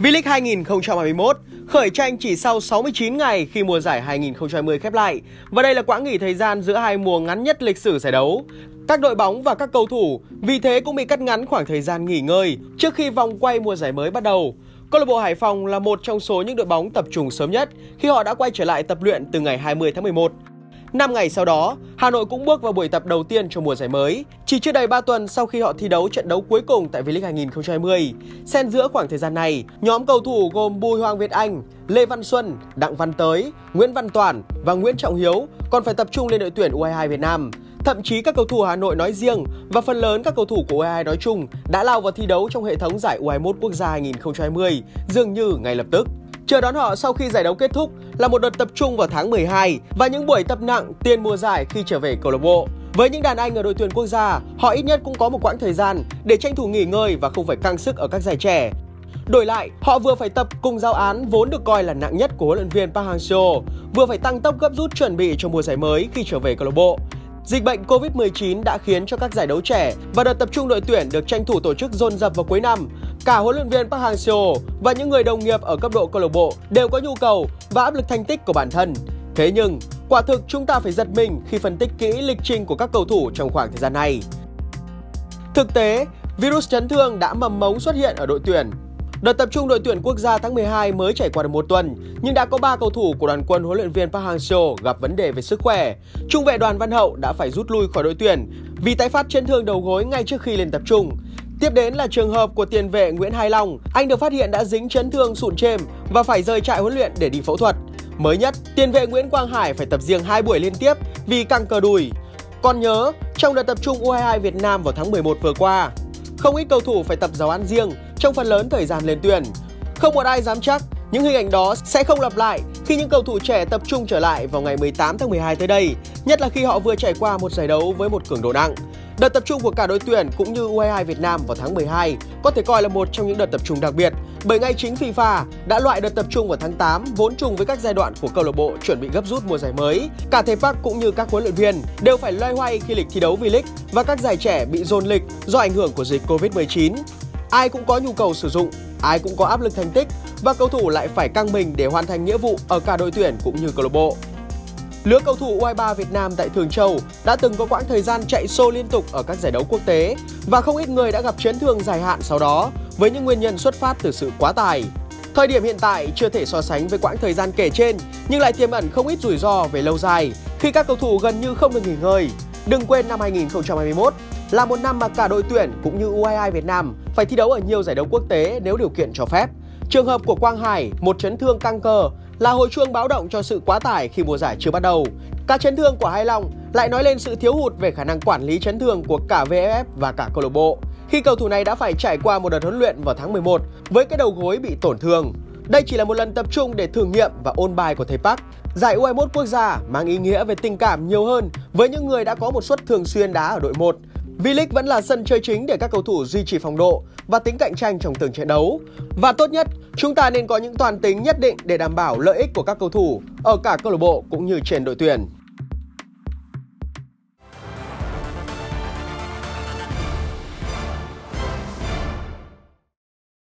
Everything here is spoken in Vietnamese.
V-League 2021 khởi tranh chỉ sau 69 ngày khi mùa giải 2020 khép lại, và đây là quãng nghỉ thời gian giữa hai mùa ngắn nhất lịch sử giải đấu. Các đội bóng và các cầu thủ vì thế cũng bị cắt ngắn khoảng thời gian nghỉ ngơi trước khi vòng quay mùa giải mới bắt đầu. Câu lạc bộ Hải Phòng là một trong số những đội bóng tập trung sớm nhất khi họ đã quay trở lại tập luyện từ ngày 20 tháng 11. 5 ngày sau đó, Hà Nội cũng bước vào buổi tập đầu tiên cho mùa giải mới, chỉ chưa đầy 3 tuần sau khi họ thi đấu trận đấu cuối cùng tại V-League 2020. Xen giữa khoảng thời gian này, nhóm cầu thủ gồm Bùi Hoàng Việt Anh, Lê Văn Xuân, Đặng Văn Tới, Nguyễn Văn Toản và Nguyễn Trọng Hiếu còn phải tập trung lên đội tuyển U22 Việt Nam. Thậm chí các cầu thủ Hà Nội nói riêng và phần lớn các cầu thủ của U22 nói chung đã lao vào thi đấu trong hệ thống giải U21 quốc gia 2020 dường như ngay lập tức. Chờ đón họ sau khi giải đấu kết thúc là một đợt tập trung vào tháng 12 và những buổi tập nặng tiền mùa giải khi trở về câu lạc bộ. Với những đàn anh ở đội tuyển quốc gia, họ ít nhất cũng có một quãng thời gian để tranh thủ nghỉ ngơi và không phải căng sức ở các giải trẻ. Đổi lại, họ vừa phải tập cùng giáo án vốn được coi là nặng nhất của huấn luyện viên Park Hang-seo, vừa phải tăng tốc gấp rút chuẩn bị cho mùa giải mới khi trở về câu lạc bộ. Dịch bệnh Covid-19 đã khiến cho các giải đấu trẻ và đợt tập trung đội tuyển được tranh thủ tổ chức dồn dập vào cuối năm. Cả huấn luyện viên Park Hang-seo và những người đồng nghiệp ở cấp độ câu lạc bộ đều có nhu cầu và áp lực thành tích của bản thân. Thế nhưng, quả thực chúng ta phải giật mình khi phân tích kỹ lịch trình của các cầu thủ trong khoảng thời gian này. Thực tế, virus chấn thương đã mầm mống xuất hiện ở đội tuyển. Đợt tập trung đội tuyển quốc gia tháng 12 mới trải qua được một tuần, nhưng đã có 3 cầu thủ của đoàn quân huấn luyện viên Park Hang-seo gặp vấn đề về sức khỏe. Trung vệ Đoàn Văn Hậu đã phải rút lui khỏi đội tuyển vì tái phát chấn thương đầu gối ngay trước khi lên tập trung. Tiếp đến là trường hợp của tiền vệ Nguyễn Hải Long, anh được phát hiện đã dính chấn thương sụn chêm và phải rời trại huấn luyện để đi phẫu thuật. Mới nhất, tiền vệ Nguyễn Quang Hải phải tập riêng 2 buổi liên tiếp vì căng cơ đùi. Còn nhớ, trong đợt tập trung U22 Việt Nam vào tháng 11 vừa qua, không ít cầu thủ phải tập giáo án riêng trong phần lớn thời gian lên tuyển. Không một ai dám chắc những hình ảnh đó sẽ không lặp lại khi những cầu thủ trẻ tập trung trở lại vào ngày 18 tháng 12 tới đây, nhất là khi họ vừa trải qua một giải đấu với một cường độ nặng. Đợt tập trung của cả đội tuyển cũng như U22 Việt Nam vào tháng 12 có thể coi là một trong những đợt tập trung đặc biệt, bởi ngay chính FIFA đã loại đợt tập trung vào tháng 8 vốn trùng với các giai đoạn của câu lạc bộ chuẩn bị gấp rút mùa giải mới. Cả thầy Park cũng như các huấn luyện viên đều phải loay hoay khi lịch thi đấu V-League và các giải trẻ bị dồn lịch do ảnh hưởng của dịch Covid-19. Ai cũng có nhu cầu sử dụng, ai cũng có áp lực thành tích và cầu thủ lại phải căng mình để hoàn thành nghĩa vụ ở cả đội tuyển cũng như câu lạc bộ. Lứa cầu thủ U23 Việt Nam tại Thường Châu đã từng có quãng thời gian chạy xô liên tục ở các giải đấu quốc tế và không ít người đã gặp chấn thương dài hạn sau đó với những nguyên nhân xuất phát từ sự quá tải. Thời điểm hiện tại chưa thể so sánh với quãng thời gian kể trên nhưng lại tiềm ẩn không ít rủi ro về lâu dài khi các cầu thủ gần như không được nghỉ ngơi. Đừng quên năm 2021 là một năm mà cả đội tuyển cũng như U22 Việt Nam phải thi đấu ở nhiều giải đấu quốc tế nếu điều kiện cho phép. Trường hợp của Quang Hải, một chấn thương căng cơ, là hồi chuông báo động cho sự quá tải khi mùa giải chưa bắt đầu. Các chấn thương của Hải Long lại nói lên sự thiếu hụt về khả năng quản lý chấn thương của cả VFF và cả câu lạc bộ, khi cầu thủ này đã phải trải qua một đợt huấn luyện vào tháng 11 với cái đầu gối bị tổn thương. Đây chỉ là một lần tập trung để thử nghiệm và ôn bài của thầy Park. Giải U21 quốc gia mang ý nghĩa về tình cảm nhiều hơn với những người đã có một suất thường xuyên đá ở đội 1. V-League vẫn là sân chơi chính để các cầu thủ duy trì phong độ và tính cạnh tranh trong từng trận đấu. Và tốt nhất, chúng ta nên có những toàn tính nhất định để đảm bảo lợi ích của các cầu thủ ở cả câu lạc bộ cũng như trên đội tuyển.